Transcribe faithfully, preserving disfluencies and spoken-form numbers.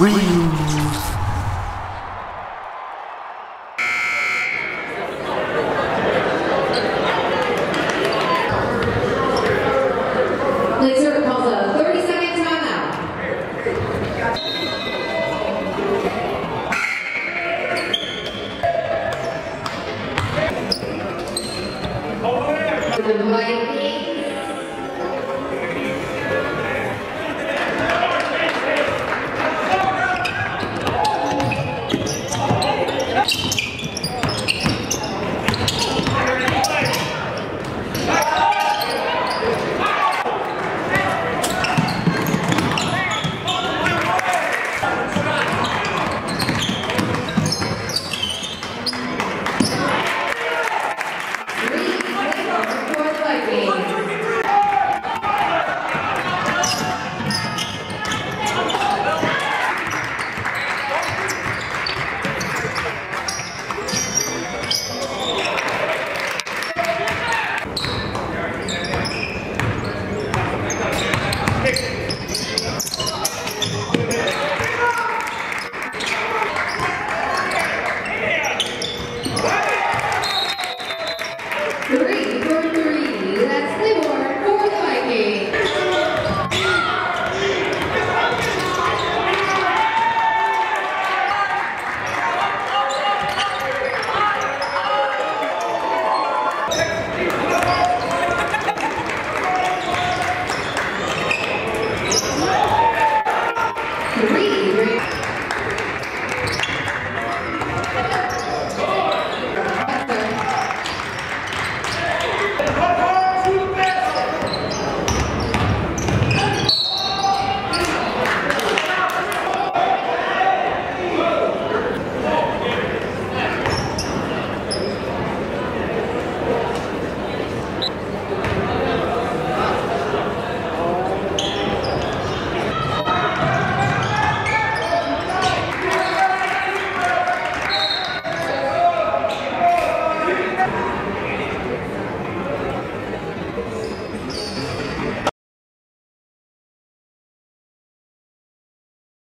Whee!